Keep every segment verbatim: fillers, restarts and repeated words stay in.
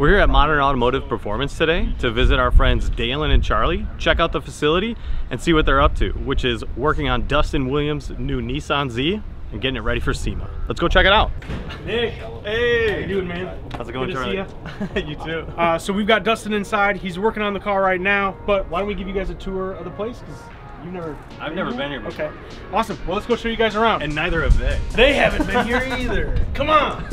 We're here at Modern Automotive Performance today to visit our friends Dalen and Charlie, check out the facility, and see what they're up to, which is working on Dustin Williams' new Nissan Z and getting it ready for SEMA. Let's go check it out. Nick, hey, how you doing, man? How's it going, Charlie? Good to see you. You too. Uh, so we've got Dustin inside. He's working on the car right now, but why don't we give you guys a tour of the place? Because You've never I've been never here? been here before. Okay. Awesome. Well, let's go show you guys around. And neither have they. They haven't been here either. Come on.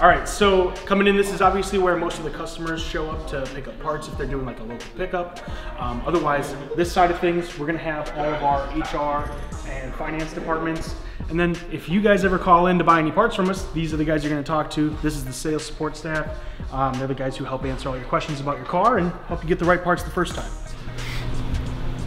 All right, so coming in, this is obviously where most of the customers show up to pick up parts if they're doing like a local pickup. Um, otherwise, this side of things, we're gonna have all of our H R and finance departments. And then if you guys ever call in to buy any parts from us, these are the guys you're gonna talk to. This is the sales support staff. Um, they're the guys who help answer all your questions about your car and help you get the right parts the first time.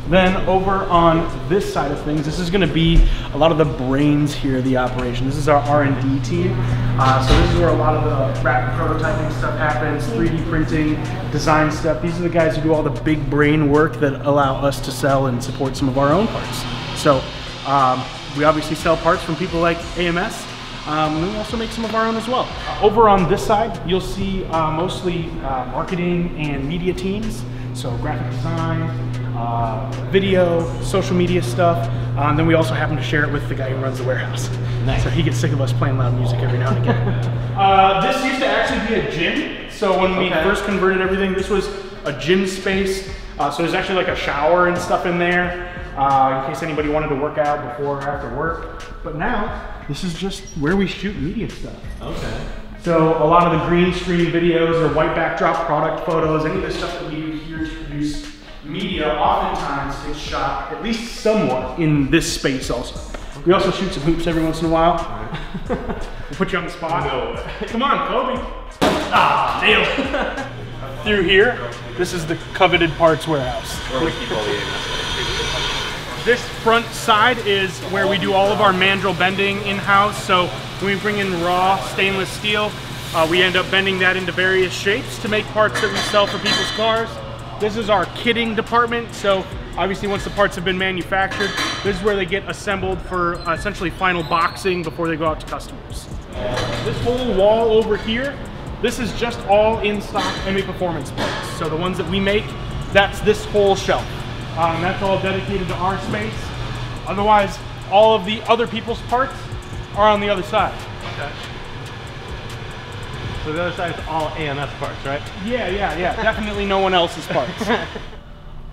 Then over on this side of things, this is gonna be a lot of the brains here, the operation. This is our R and D team. Uh, so this is where a lot of the rapid prototyping stuff happens, three D printing, design stuff. These are the guys who do all the big brain work that allow us to sell and support some of our own parts. So um, we obviously sell parts from people like A M S. Um, and we also make some of our own as well. Uh, over on this side, you'll see uh, mostly uh, marketing and media teams. So graphic design, Uh, video, social media stuff, um, then we also happen to share it with the guy who runs the warehouse. Nice. So he gets sick of us playing loud music every now and again. uh, this used to actually be a gym, so when okay. we first converted everything, this was a gym space, uh, so there's actually like a shower and stuff in there, uh, in case anybody wanted to work out before or after work. But now, this is just where we shoot media stuff. Okay. So a lot of the green screen videos or white backdrop product photos, any of the stuff that we do here to produce media, oftentimes it's shot at least somewhat in this space also. We also shoot some hoops every once in a while. We'll put you on the spot. No. Come on, Kobe. Ah, nailed it. Through here, this is the coveted parts warehouse. Where we keep all the A M S. This front side is where we do all of our mandrel bending in-house. So when we bring in raw stainless steel, uh, we end up bending that into various shapes to make parts that we sell for people's cars. This is our kitting department, so obviously once the parts have been manufactured, this is where they get assembled for uh, essentially final boxing before they go out to customers. This whole wall over here, this is just all in-stock MAPerformance parts. So the ones that we make, that's this whole shelf. Um, that's all dedicated to our space. Otherwise, all of the other people's parts are on the other side. Okay. So the other side is all A M S parts, right? Yeah, yeah, yeah. Definitely no one else's parts.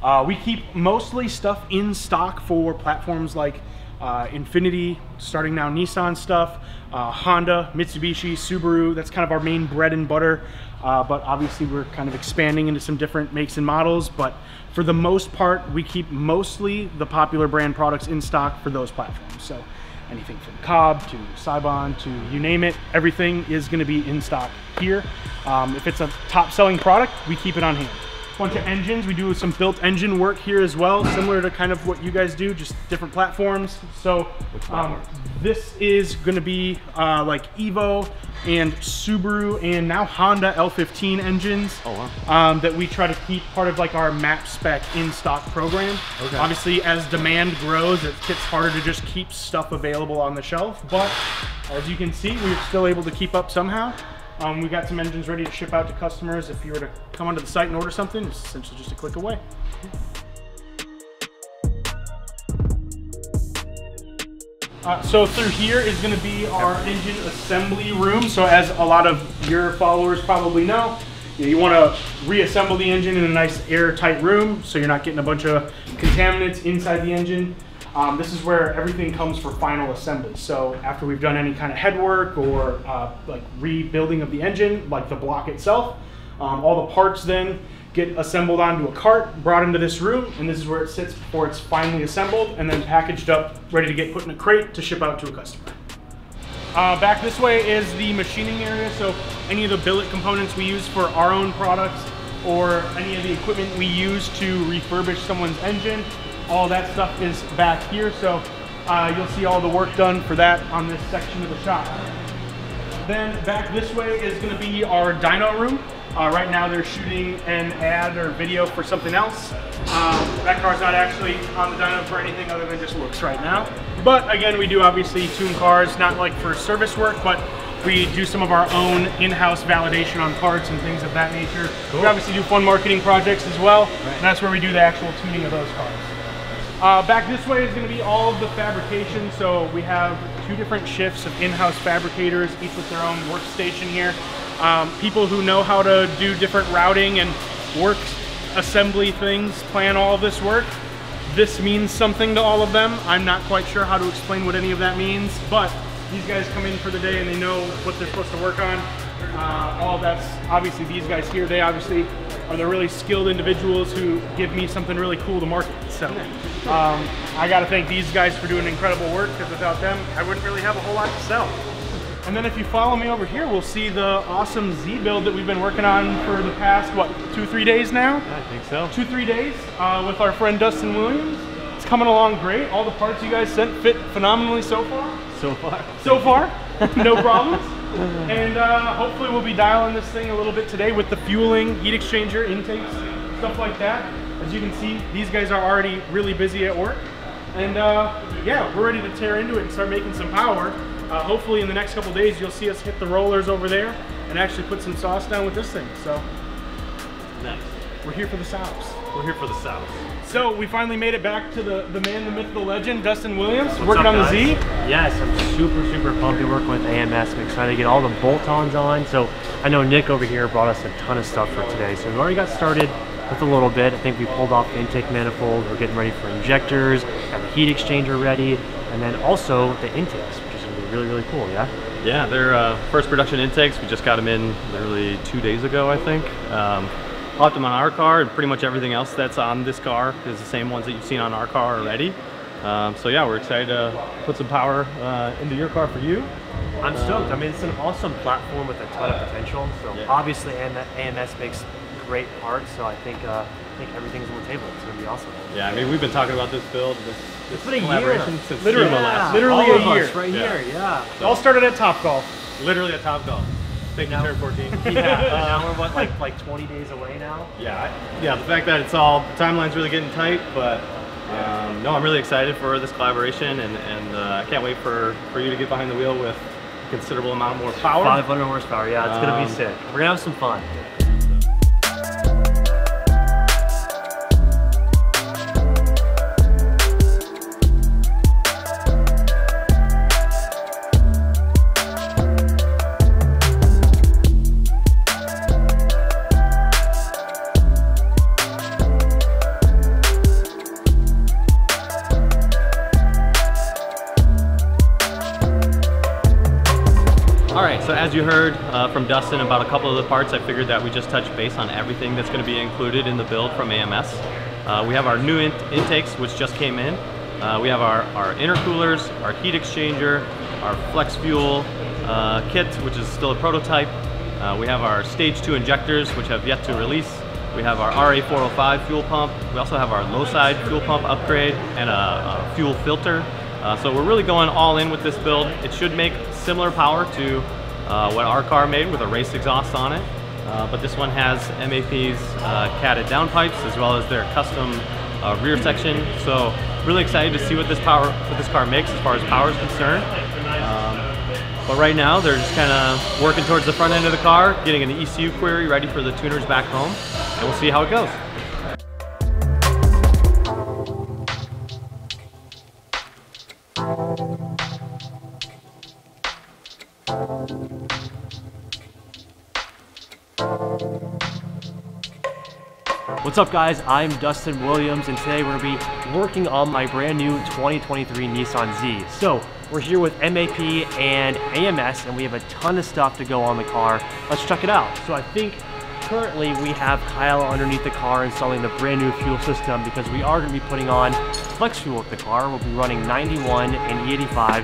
uh, we keep mostly stuff in stock for platforms like uh, Infiniti, starting now Nissan stuff, uh, Honda, Mitsubishi, Subaru. That's kind of our main bread and butter. Uh, but obviously we're kind of expanding into some different makes and models. But for the most part, we keep mostly the popular brand products in stock for those platforms. So anything from Cobb to Saiban to you name it, everything is going to be in stock here. Um, if it's a top selling product, we keep it on hand. A bunch of engines, we do some built engine work here as well, similar to kind of what you guys do, just different platforms. So um, this is going to be uh, like Evo and Subaru and now Honda L fifteen engines. Oh, wow. um, that we try to keep part of like our MAP spec in stock program. Okay. Obviously as demand grows, it gets harder to just keep stuff available on the shelf, but as you can see, we're still able to keep up somehow. Um, we got some engines ready to ship out to customers. If you were to come onto the site and order something, it's essentially just a click away. Uh, so through here is going to be our engine assembly room. So as a lot of your followers probably know, you, know, you want to reassemble the engine in a nice airtight room so you're not getting a bunch of contaminants inside the engine. Um, this is where everything comes for final assembly. So after we've done any kind of head work or uh, like rebuilding of the engine, like the block itself, um, all the parts then get assembled onto a cart, brought into this room, and this is where it sits before it's finally assembled and then packaged up, ready to get put in a crate to ship out to a customer. Uh, back this way is the machining area, so any of the billet components we use for our own products or any of the equipment we use to refurbish someone's engine, all that stuff is back here. So Uh, you'll see all the work done for that on this section of the shop. Then back this way is going to be our dyno room. Uh, right now they're shooting an ad or video for something else. Uh, that car's not actually on the dyno for anything other than just looks right now. But again, we do obviously tune cars, not like for service work, but we do some of our own in-house validation on parts and things of that nature. Cool. We obviously do fun marketing projects as well, right. And that's where we do the actual tuning of those cars. Uh, back this way is going to be all of the fabrication. So we have two different shifts of in-house fabricators, each with their own workstation here. Um, people who know how to do different routing and work assembly things, plan all this work. This means something to all of them. I'm not quite sure how to explain what any of that means, but these guys come in for the day and they know what they're supposed to work on. Uh, all that's obviously these guys here. They obviously are the really skilled individuals who give me something really cool to market. So um, I got to thank these guys for doing incredible work, because without them, I wouldn't really have a whole lot to sell. And then if you follow me over here, we'll see the awesome Z build that we've been working on for the past, what, two, three days now? I think so. Two, three days uh, with our friend Dustin Williams. It's coming along great. All the parts you guys sent fit phenomenally so far. So far. So far, no problems. And uh, hopefully we'll be dialing this thing a little bit today with the fueling, heat exchanger, intakes, stuff like that. As you can see, these guys are already really busy at work. And uh, yeah, we're ready to tear into it and start making some power. Uh, hopefully in the next couple days you'll see us hit the rollers over there and actually put some sauce down with this thing. So nice. We're here for the sauce. We're here for the sauce. So we finally made it back to the, the man, the myth, the legend, Dustin Williams. What's working up, on guys? The Z. Yes, I'm super, super pumped to work with A M S. I'm excited to get all the bolt-ons on. So I know Nick over here brought us a ton of stuff for today. So we've already got started with a little bit. I think we pulled off the intake manifold. We're getting ready for injectors, got the heat exchanger ready, and then also the intakes. Really, really cool, yeah? Yeah, they're uh, first production intakes. We just got them in literally two days ago, I think. Um, popped them on our car, and pretty much everything else that's on this car is the same ones that you've seen on our car already. Um, so yeah, we're excited to put some power uh, into your car for you. I'm stoked. Um, I mean, it's an awesome platform with a ton of potential. So yeah. Obviously A M S makes great parts, so I think uh, I think everything's on the table. It's gonna be awesome. Yeah, I mean, we've been talking about this build, this, this it's been a collaboration year. Since literally, yeah. literally a year. Us, right yeah. here, yeah. So. It all started at Top Golf. Literally at Top Golf. Thank you, turn fourteen. Yeah, now we're what, like like twenty days away now. Yeah, I, yeah. The fact that it's all the timeline's really getting tight, but um, no, I'm really excited for this collaboration, and and uh, I can't wait for for you to get behind the wheel with a considerable amount more power. five hundred horsepower. Yeah, it's um, gonna be sick. We're gonna have some fun. As you heard uh, from Dustin about a couple of the parts, I figured that we just touched base on everything that's going to be included in the build from A M S. Uh, we have our new in intakes, which just came in. Uh, we have our, our intercoolers, our heat exchanger, our flex fuel uh, kit, which is still a prototype. Uh, we have our stage two injectors, which have yet to release. We have our R A four oh five fuel pump. We also have our low side fuel pump upgrade and a, a fuel filter. Uh, so we're really going all in with this build. It should make similar power to Uh, what our car made with a race exhaust on it, uh, but this one has MAP's uh, catted downpipes as well as their custom uh, rear section. So really excited to see what this power, what this car makes as far as power is concerned. Um, but right now they're just kind of working towards the front end of the car, getting an E C U query ready for the tuners back home, and we'll see how it goes. What's up guys, I'm Dustin Williams, and today we're going to be working on my brand new twenty twenty-three Nissan Z. So we're here with MAP and A M S, and we have a ton of stuff to go on the car. Let's check it out. So I think currently we have Kyle underneath the car installing the brand new fuel system, because we are going to be putting on flex fuel with the car. We'll be running ninety-one and E eighty-five.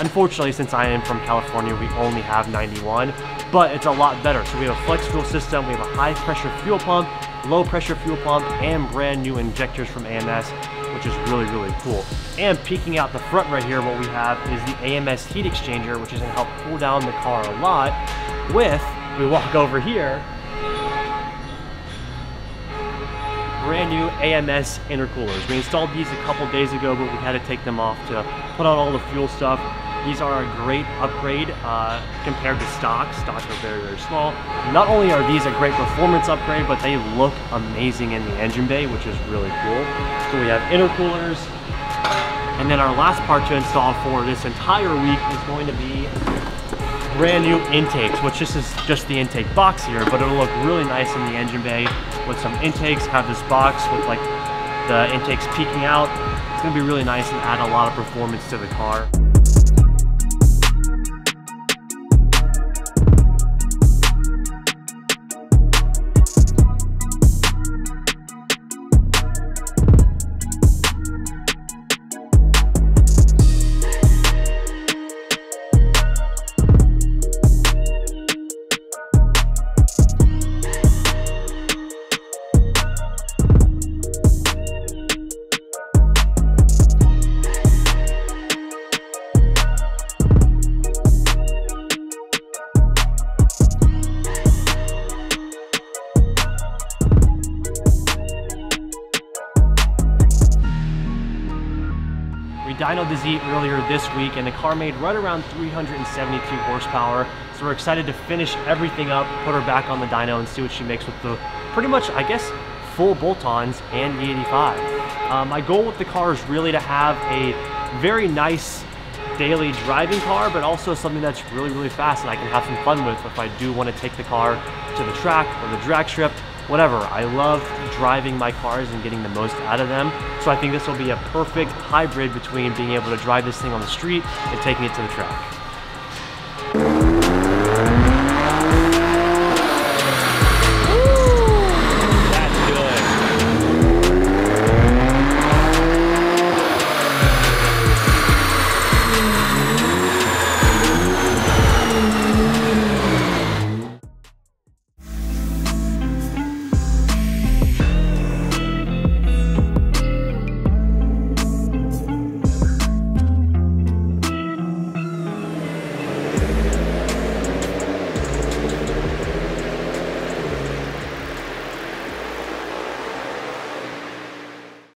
Unfortunately, since I am from California, we only have ninety-one, but it's a lot better. So we have a flex fuel system, we have a high pressure fuel pump, low pressure fuel pump, and brand new injectors from A M S. which is really, really cool. And peeking out the front right here, what we have is the A M S heat exchanger, which is gonna help cool down the car a lot with, we walk over here, brand new A M S intercoolers. We installed these a couple days ago, but we had to take them off to put on all the fuel stuff. These are a great upgrade uh, compared to stock. Stocks are very, very small. Not only are these a great performance upgrade, but they look amazing in the engine bay, which is really cool. So we have intercoolers. And then our last part to install for this entire week is going to be brand new intakes, which this is just the intake box here, but it'll look really nice in the engine bay with some intakes, have this box with like the intakes peeking out. It's gonna be really nice and add a lot of performance to the car. Dynoed the Z earlier this week and the car made right around three hundred seventy-two horsepower. So we're excited to finish everything up, put her back on the dyno and see what she makes with the pretty much, I guess, full bolt-ons and E eighty-five. Um, my goal with the car is really to have a very nice daily driving car, but also something that's really, really fast and I can have some fun with if I do want to take the car to the track or the drag strip. Whatever, I love driving my cars and getting the most out of them. So I think this will be a perfect hybrid between being able to drive this thing on the street and taking it to the track.